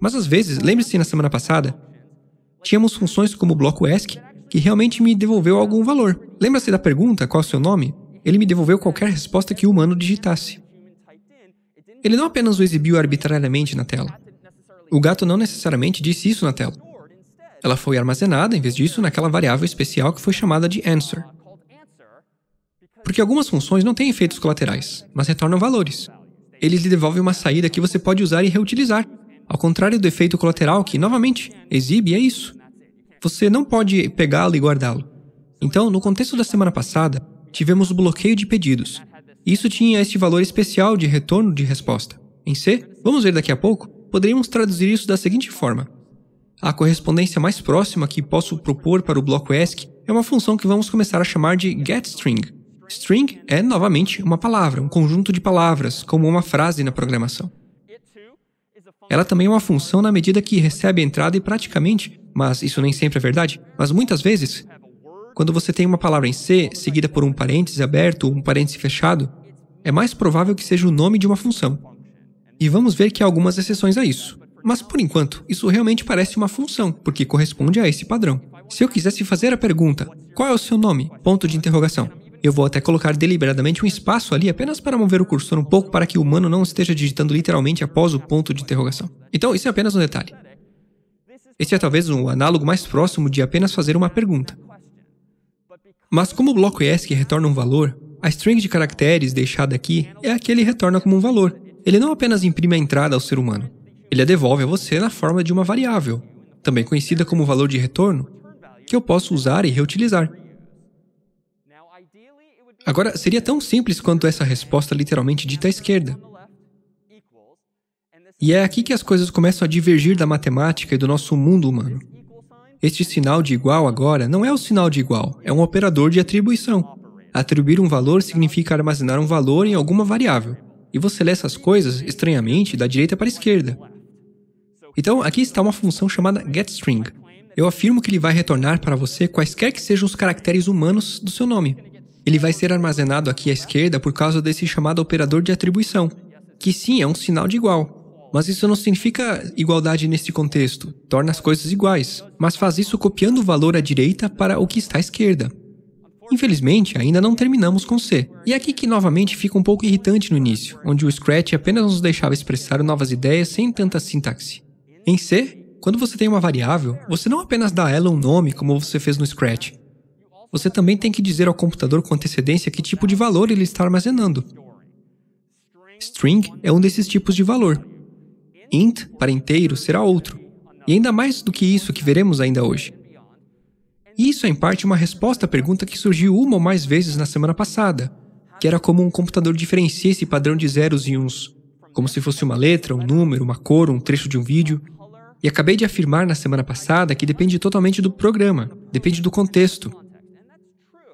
Mas às vezes, lembre-se, na semana passada, tínhamos funções como o bloco ESC, que realmente me devolveu algum valor. Lembra-se da pergunta, qual é o seu nome? Ele me devolveu qualquer resposta que o humano digitasse. Ele não apenas o exibiu arbitrariamente na tela. O gato não necessariamente disse isso na tela. Ela foi armazenada, em vez disso, naquela variável especial que foi chamada de answer. Porque algumas funções não têm efeitos colaterais, mas retornam valores. Eles lhe devolvem uma saída que você pode usar e reutilizar, ao contrário do efeito colateral que, novamente, exibe é isso. Você não pode pegá-lo e guardá-lo. Então, no contexto da semana passada, tivemos o bloqueio de pedidos. Isso tinha este valor especial de retorno de resposta. Em C, vamos ver daqui a pouco, poderíamos traduzir isso da seguinte forma. A correspondência mais próxima que posso propor para o bloco ESC é uma função que vamos começar a chamar de getString. String é, novamente, uma palavra, um conjunto de palavras, como uma frase na programação. Ela também é uma função na medida que recebe a entrada e praticamente, mas isso nem sempre é verdade, mas muitas vezes, quando você tem uma palavra em C, seguida por um parêntese aberto ou um parêntese fechado, é mais provável que seja o nome de uma função. E vamos ver que há algumas exceções a isso. Mas, por enquanto, isso realmente parece uma função, porque corresponde a esse padrão. Se eu quisesse fazer a pergunta, qual é o seu nome? ? Eu vou até colocar deliberadamente um espaço ali apenas para mover o cursor um pouco para que o humano não esteja digitando literalmente após o . Então, isso é apenas um detalhe. Esse é talvez um análogo mais próximo de apenas fazer uma pergunta. Mas como o bloco ESC retorna um valor, a string de caracteres deixada aqui é a que ele retorna como um valor. Ele não apenas imprime a entrada ao ser humano. Ele a devolve a você na forma de uma variável, também conhecida como valor de retorno, que eu posso usar e reutilizar. Agora, seria tão simples quanto essa resposta literalmente dita à esquerda. E é aqui que as coisas começam a divergir da matemática e do nosso mundo humano. Este sinal de igual agora não é o sinal de igual, é um operador de atribuição. Atribuir um valor significa armazenar um valor em alguma variável. E você lê essas coisas, estranhamente, da direita para a esquerda. Então, aqui está uma função chamada getString. Eu afirmo que ele vai retornar para você quaisquer que sejam os caracteres humanos do seu nome. Ele vai ser armazenado aqui à esquerda por causa desse chamado operador de atribuição, que sim, é um sinal de igual. Mas isso não significa igualdade neste contexto, torna as coisas iguais, mas faz isso copiando o valor à direita para o que está à esquerda. Infelizmente, ainda não terminamos com C. E é aqui que novamente fica um pouco irritante no início, onde o Scratch apenas nos deixava expressar novas ideias sem tanta sintaxe. Em C, quando você tem uma variável, você não apenas dá a ela um nome como você fez no Scratch. Você também tem que dizer ao computador com antecedência que tipo de valor ele está armazenando. String é um desses tipos de valor. Int, para inteiro, será outro. E ainda mais do que isso que veremos ainda hoje. E isso é, em parte, uma resposta à pergunta que surgiu uma ou mais vezes na semana passada, que era como um computador diferencia esse padrão de zeros e uns, como se fosse uma letra, um número, uma cor, um trecho de um vídeo. E acabei de afirmar na semana passada que depende totalmente do programa, depende do contexto.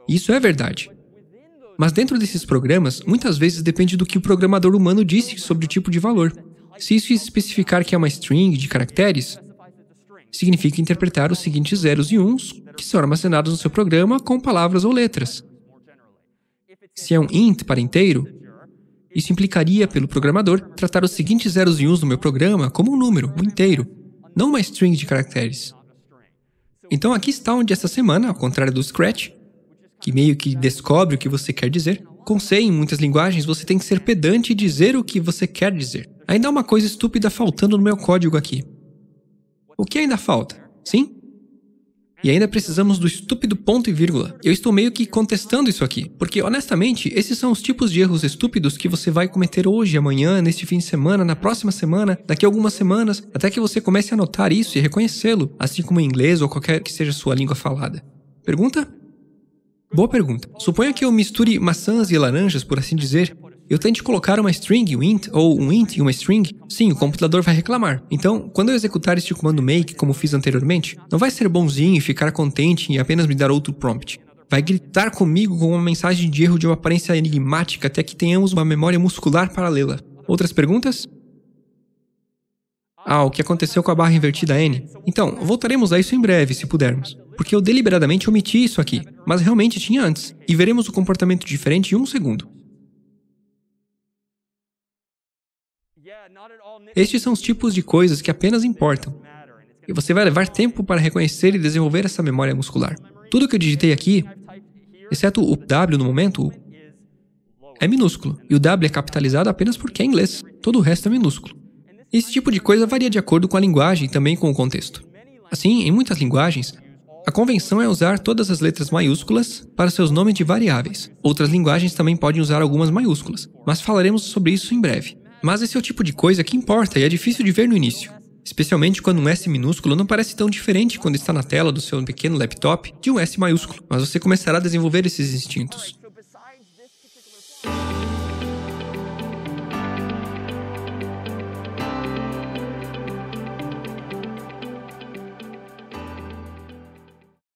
E isso é verdade. Mas dentro desses programas, muitas vezes depende do que o programador humano disse sobre o tipo de valor. Se isso especificar que é uma string de caracteres, significa interpretar os seguintes zeros e uns que são armazenados no seu programa com palavras ou letras. Se é um int para inteiro, isso implicaria, pelo programador, tratar os seguintes zeros e uns no meu programa como um número, um inteiro, não uma string de caracteres. Então aqui está onde essa semana, ao contrário do Scratch, que meio que descobre o que você quer dizer, com C, em muitas linguagens, você tem que ser pedante e dizer o que você quer dizer. Ainda há uma coisa estúpida faltando no meu código aqui. O que ainda falta? Sim? E ainda precisamos do estúpido ponto e vírgula. Eu estou meio que contestando isso aqui, porque, honestamente, esses são os tipos de erros estúpidos que você vai cometer hoje, amanhã, neste fim de semana, na próxima semana, daqui a algumas semanas, até que você comece a notar isso e reconhecê-lo, assim como em inglês ou qualquer que seja a sua língua falada. Pergunta? Boa pergunta. Suponha que eu misture maçãs e laranjas, por assim dizer. Eu tente colocar uma string, um int, ou um int e uma string, sim, o computador vai reclamar. Então, quando eu executar este comando make, como fiz anteriormente, não vai ser bonzinho e ficar contente e apenas me dar outro prompt. Vai gritar comigo com uma mensagem de erro de uma aparência enigmática até que tenhamos uma memória muscular paralela. Outras perguntas? Ah, o que aconteceu com a barra invertida N? Então, voltaremos a isso em breve, se pudermos. Porque eu deliberadamente omiti isso aqui, mas realmente tinha antes, e veremos o comportamento diferente em um segundo. Estes são os tipos de coisas que apenas importam, e você vai levar tempo para reconhecer e desenvolver essa memória muscular. Tudo que eu digitei aqui, exceto o W no momento, é minúsculo, e o W é capitalizado apenas porque é inglês, todo o resto é minúsculo. Esse tipo de coisa varia de acordo com a linguagem e também com o contexto. Assim, em muitas linguagens, a convenção é usar todas as letras maiúsculas para seus nomes de variáveis. Outras linguagens também podem usar algumas maiúsculas, mas falaremos sobre isso em breve. Mas esse é o tipo de coisa que importa e é difícil de ver no início, especialmente quando um S minúsculo não parece tão diferente quando está na tela do seu pequeno laptop de um S maiúsculo, mas você começará a desenvolver esses instintos.